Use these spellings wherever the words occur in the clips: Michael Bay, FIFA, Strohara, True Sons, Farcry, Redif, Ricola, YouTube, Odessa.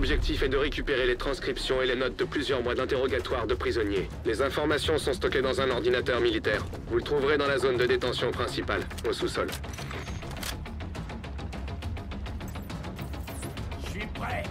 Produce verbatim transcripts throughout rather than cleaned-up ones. objectif est de récupérer les transcriptions et les notes de plusieurs mois d'interrogatoire de prisonniers. Les informations sont stockées dans un ordinateur militaire. Vous le trouverez dans la zone de détention principale, au sous-sol. Je suis prêt.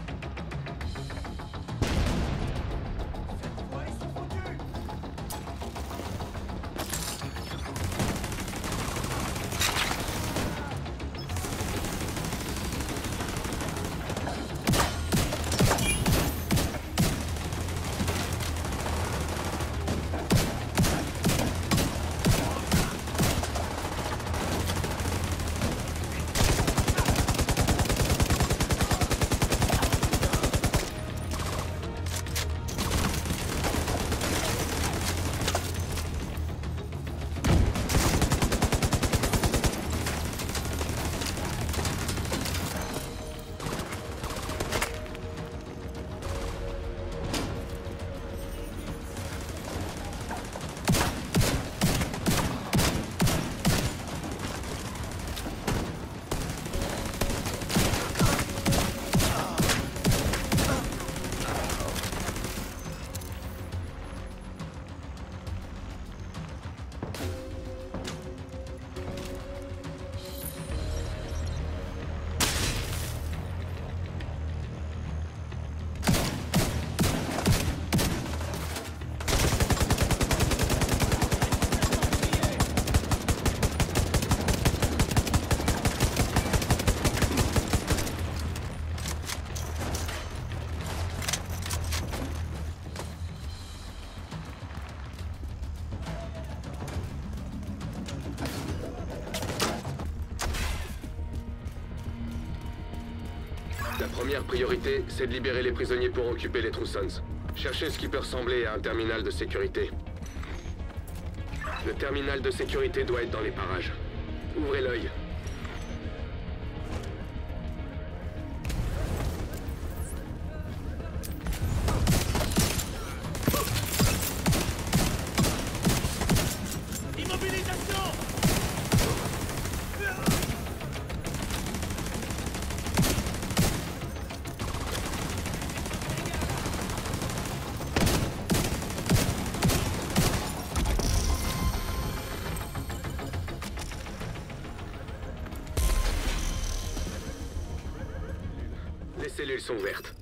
La première priorité, c'est de libérer les prisonniers pour occuper les True Sons. Cherchez ce qui peut ressembler à un terminal de sécurité. Le terminal de sécurité doit être dans les parages. Ouvrez l'œil. Les cellules sont ouvertes.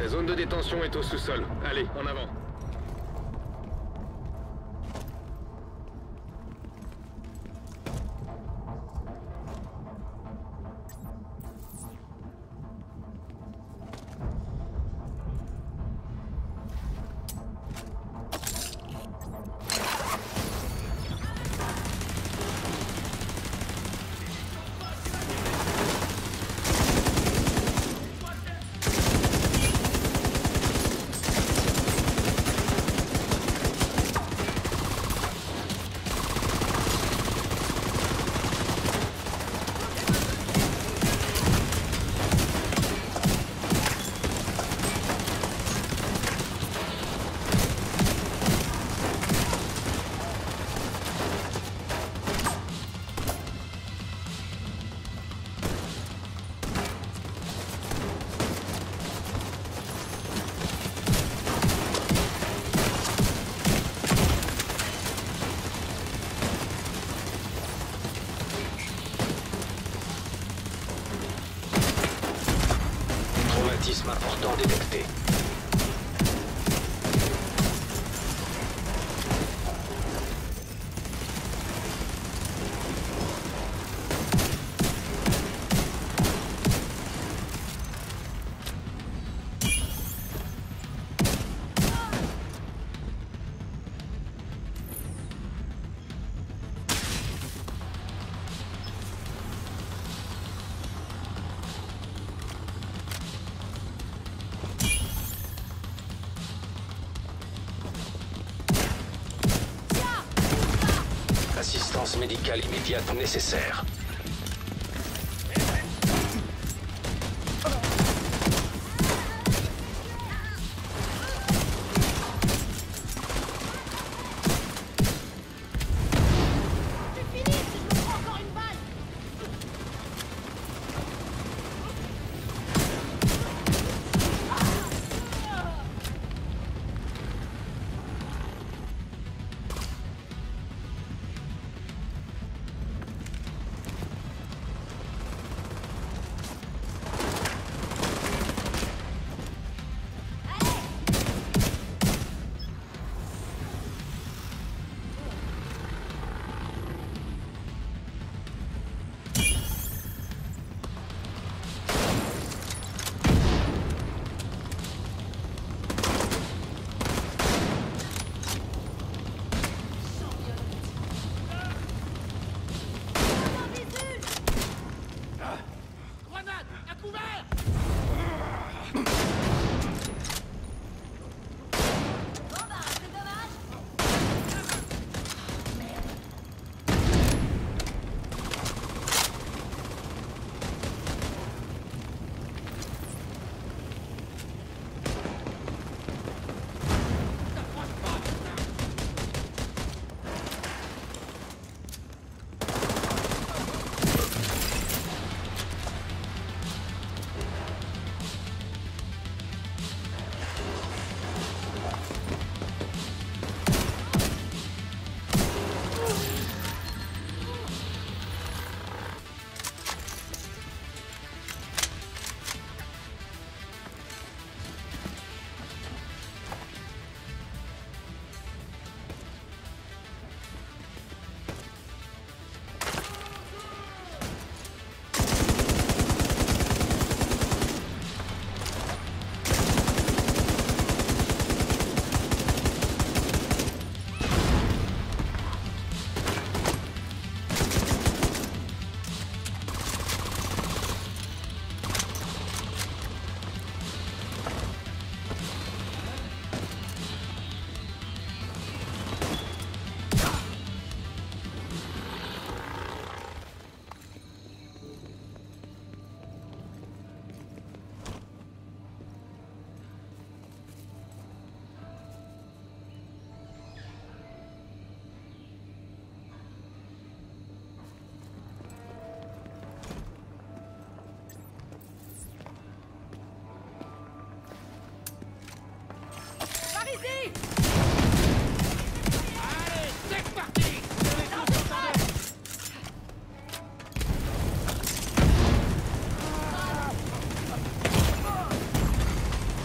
La zone de détention est au sous-sol. Allez, en avant. Mécanisme important détecté. Assistance médicale immédiate nécessaire.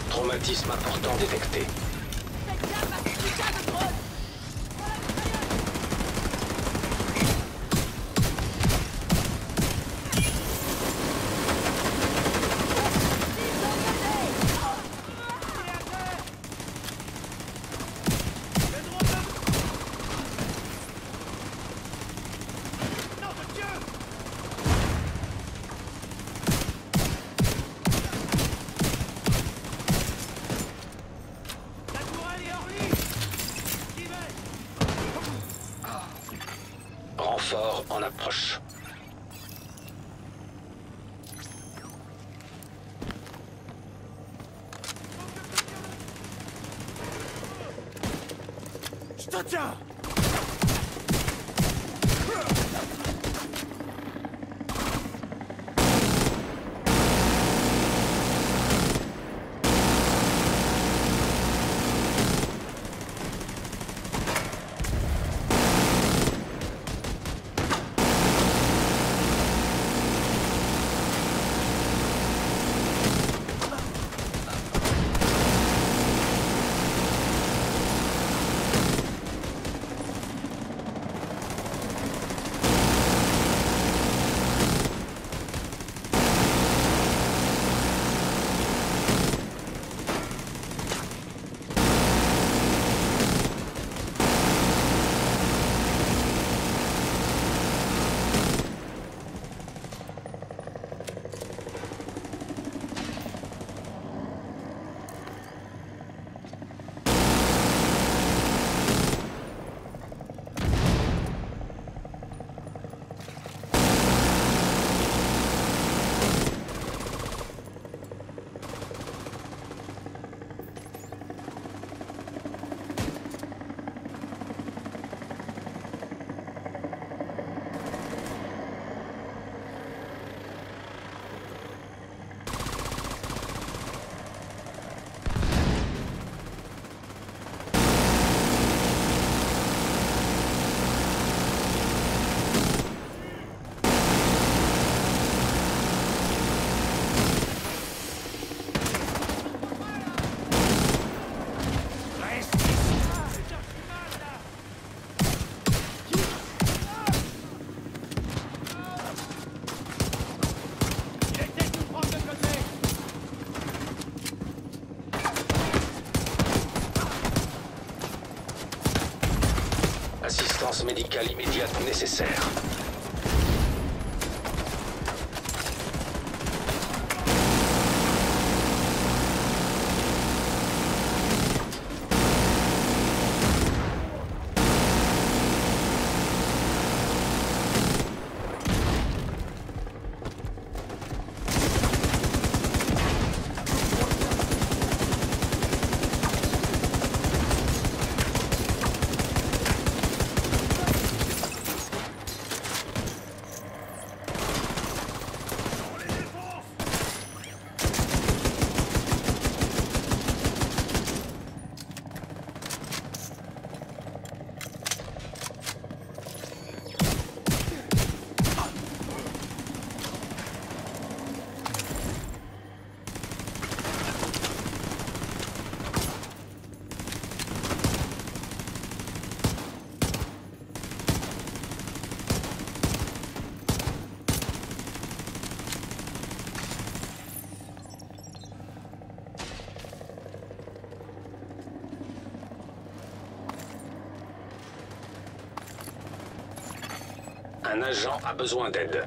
Traumatisme important détecté. Fort en approche. Je te tiens. L'assistance médicale immédiate nécessaire. Un agent a besoin d'aide.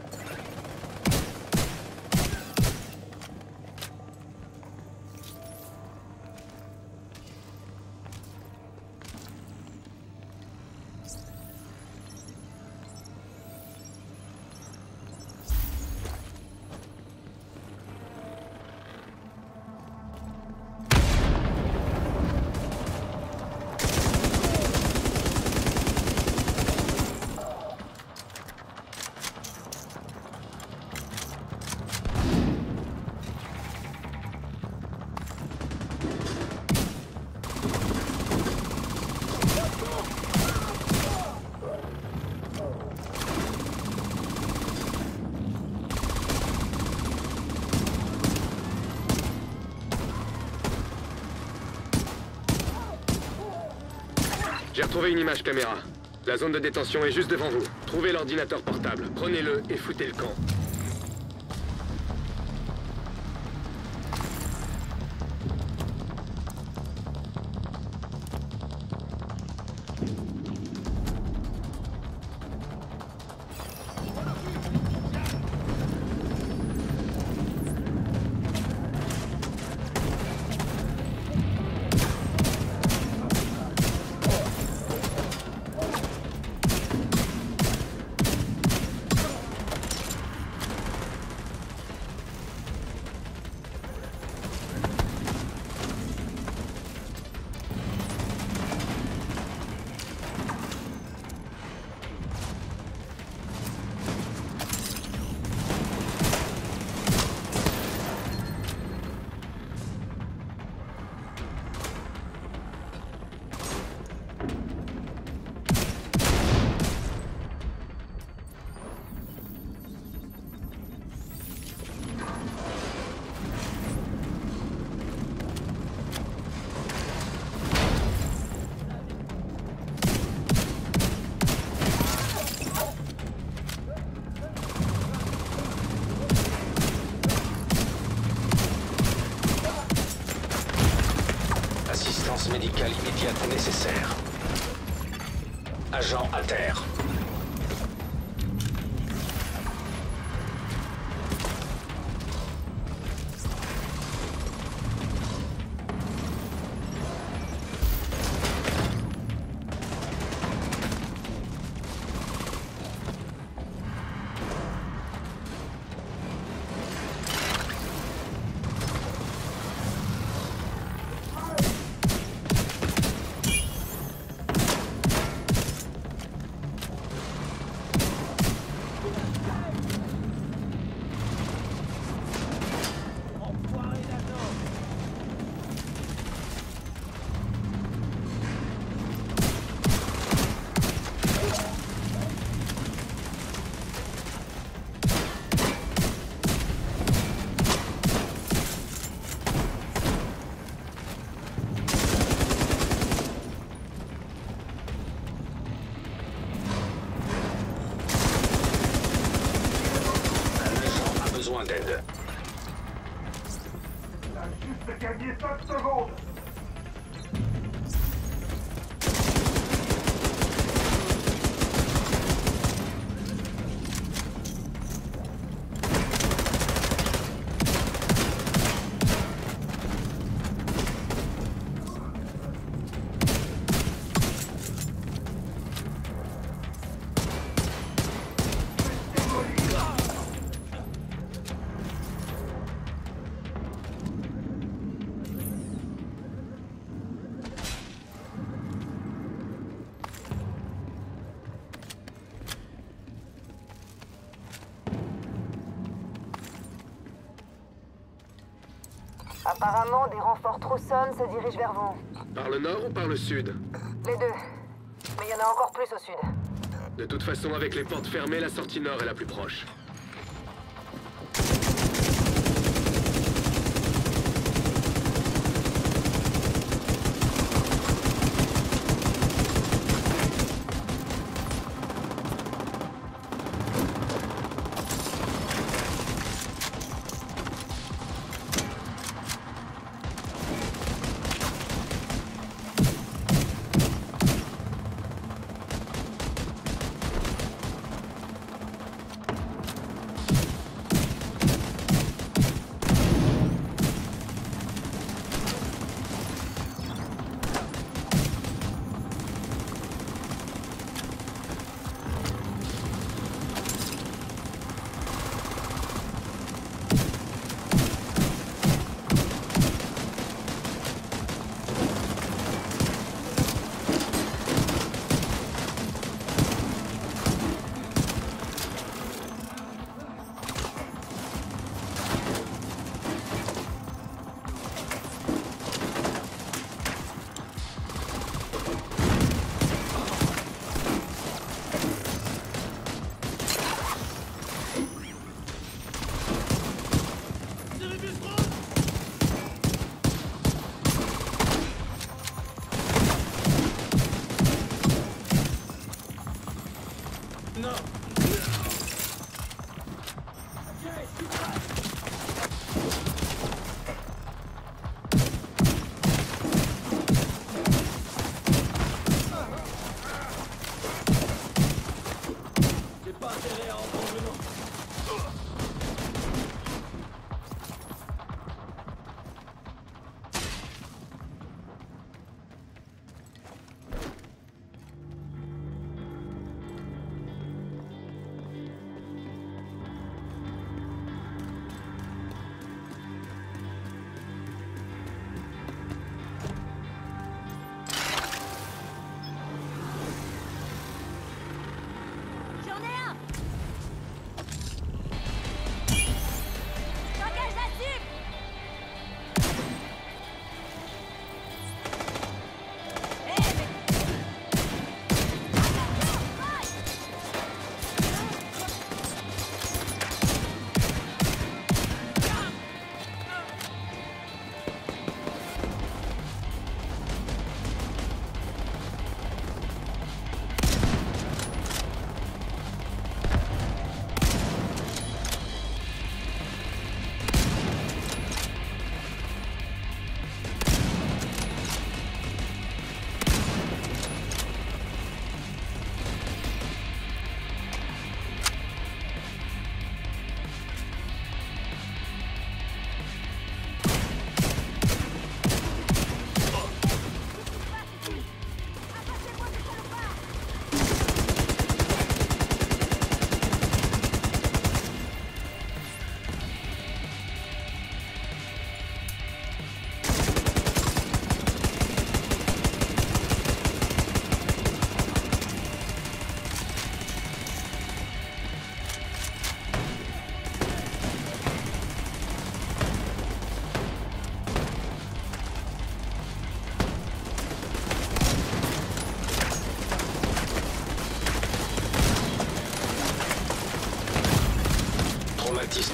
J'ai retrouvé une image caméra. La zone de détention est juste devant vous. Trouvez l'ordinateur portable, prenez-le et foutez le camp. Médicale immédiate nécessaire. Agent à terre. Apparemment, des renforts True Sons se dirigent vers vous. Par le nord ou par le sud? Les deux. Mais il y en a encore plus au sud. De toute façon, avec les portes fermées, la sortie nord est la plus proche.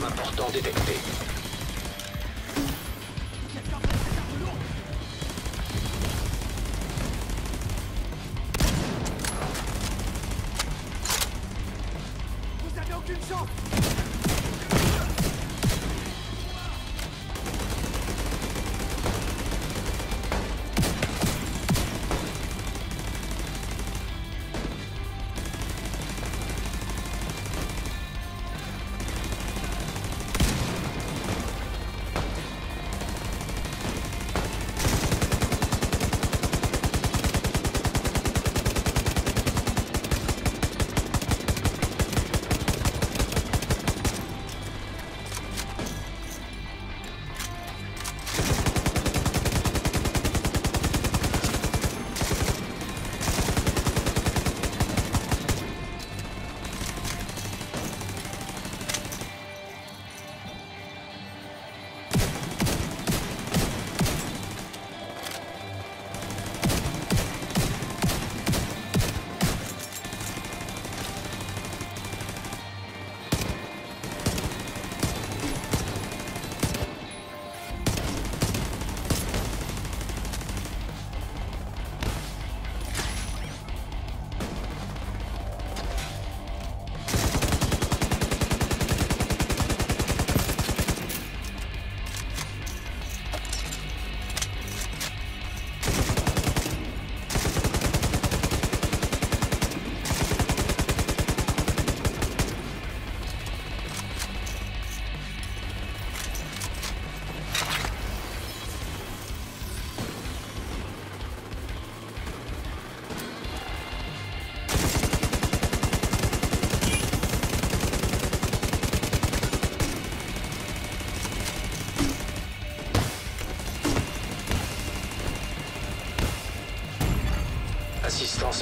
Important détecté. Vous avez aucune chance.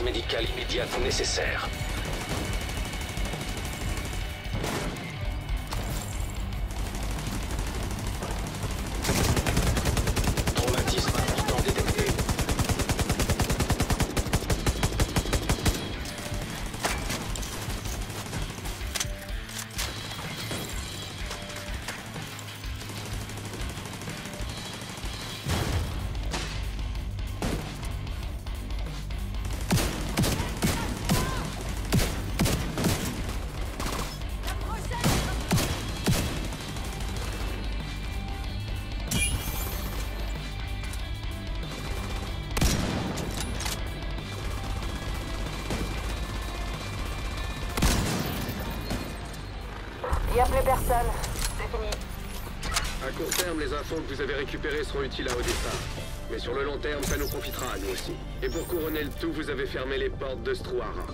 médicale immédiate nécessaire. Il n'y a plus personne. C'est fini. À court terme, les infos que vous avez récupérées seront utiles à Odessa. Mais sur le long terme, ça nous profitera à nous aussi. Et pour couronner le tout, vous avez fermé les portes de Strohara.